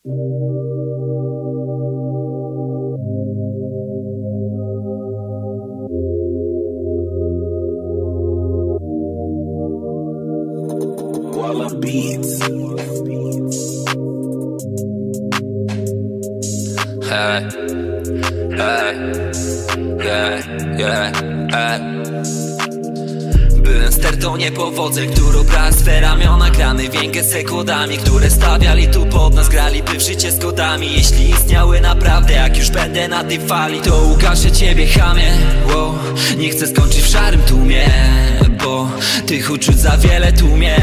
Walla Beats. Hey, hey, yeah, yeah, hey. Byłem stertą niepowodzeń, którą brała swe ramiona. Grany więkę z sekłodami, które stawiali tu pod nas. Grali by w życie z kodami, jeśli istniały naprawdę. Jak już będę na tej fali, to ukażę ciebie, chamie. Wow, nie chcę skończyć w szarym tłumie, bo tych uczuć za wiele tłumie.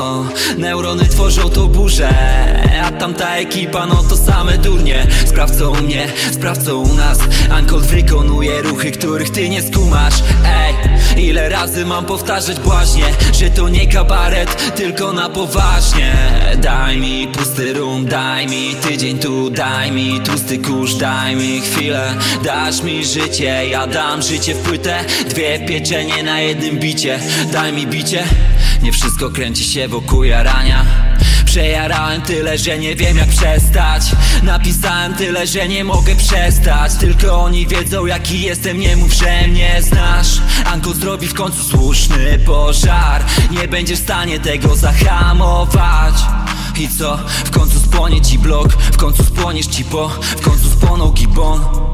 O, neurony tworzą to burzę, a tamta ekipa no to same durnie. Sprawcą mnie, sprawcą u nas. Uncle wykonuje ruchy, których ty nie skumasz. Ej, ile razy mam powtarzać błaźnie, że to nie kabaret, tylko na poważnie. Daj mi pusty rum, daj mi tydzień tu, daj mi tłusty kurz, daj mi chwilę. Dasz mi życie, ja dam życie w płytę. Dwie pieczenie na jednym bicie, daj mi bicie. Nie wszystko kręci się wokół jarania. Przejarałem tyle, że nie wiem jak przestać. Napisałem tyle, że nie mogę przestać. Tylko oni wiedzą jaki jestem, nie mów, że mnie znasz. Uncle zrobi w końcu słuszny pożar. Nie będziesz w stanie tego zahamować. I co? W końcu spłonie ci blok, w końcu spłoniesz ci po, w końcu spłonął gibon.